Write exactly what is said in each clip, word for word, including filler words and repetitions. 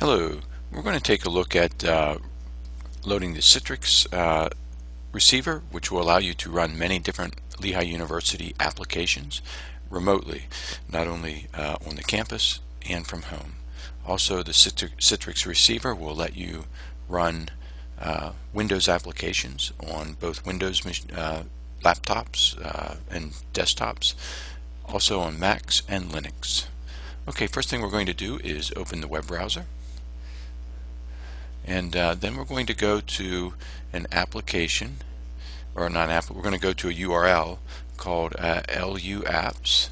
Hello, we're going to take a look at uh, loading the Citrix uh, Receiver, which will allow you to run many different Lehigh University applications remotely, not only uh, on the campus and from home. Also, the Citrix Receiver will let you run uh, Windows applications on both Windows uh, laptops uh, and desktops, also on Macs and Linux. Okay, first thing we're going to do is open the web browser. And uh, then we're going to go to an application, or not an app, we're going to go to a U R L called uh, luapps,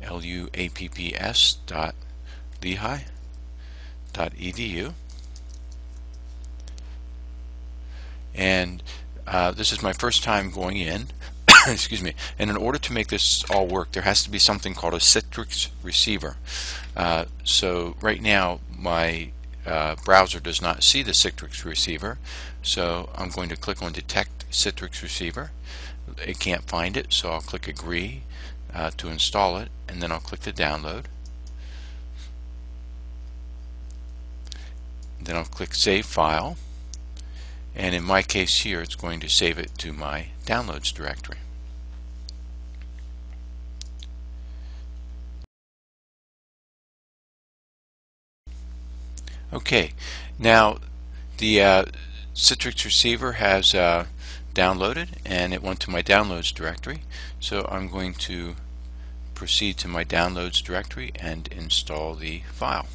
L U A P P S dot lehigh dot E D U. And uh, this is my first time going in. Excuse me. And in order to make this all work, there has to be something called a Citrix Receiver. Uh, so right now, my Uh, browser does not see the Citrix Receiver, so I'm going to click on Detect Citrix Receiver. It can't find it, so I'll click Agree uh, to install it, and then I'll click the download. Then I'll click Save File, and in my case here it's going to save it to my downloads directory. Okay, now the uh, Citrix Receiver has uh, downloaded, and it went to my downloads directory, so I'm going to proceed to my downloads directory and install the file.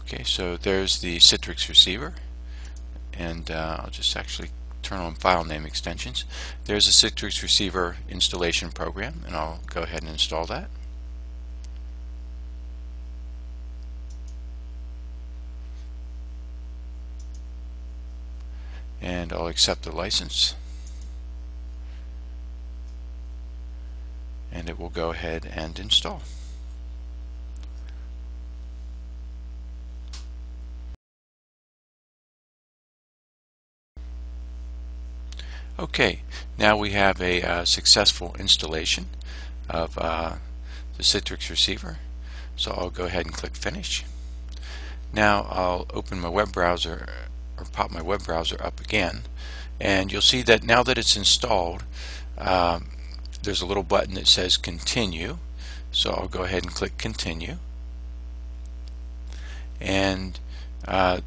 Okay, so there's the Citrix Receiver, and uh, I'll just actually turn on file name extensions. There's a Citrix Receiver installation program, and I'll go ahead and install that. And I'll accept the license, and it will go ahead and install. Okay, now we have a uh, successful installation of uh, the Citrix Receiver, so I'll go ahead and click Finish. Now I'll open my web browser, or pop my web browser up again, and you'll see that now that it's installed, um, there's a little button that says Continue, so I'll go ahead and click Continue, and uh,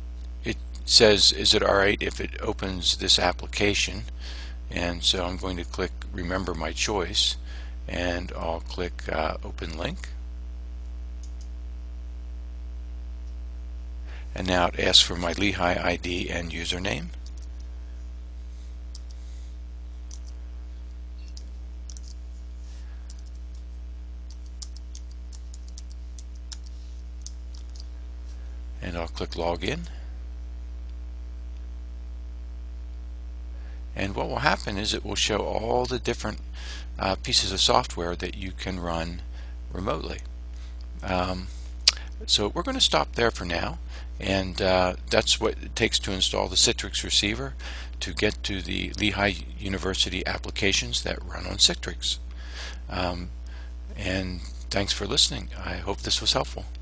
it says, is it alright if it opens this application? And so I'm going to click Remember My Choice, and I'll click uh, Open Link. And now it asks for my Lehigh I D and username. And I'll click Login. And what will happen is it will show all the different uh, pieces of software that you can run remotely. Um, So we're going to stop there for now, and uh, that's what it takes to install the Citrix Receiver to get to the Lehigh University applications that run on Citrix. Um, and thanks for listening. I hope this was helpful.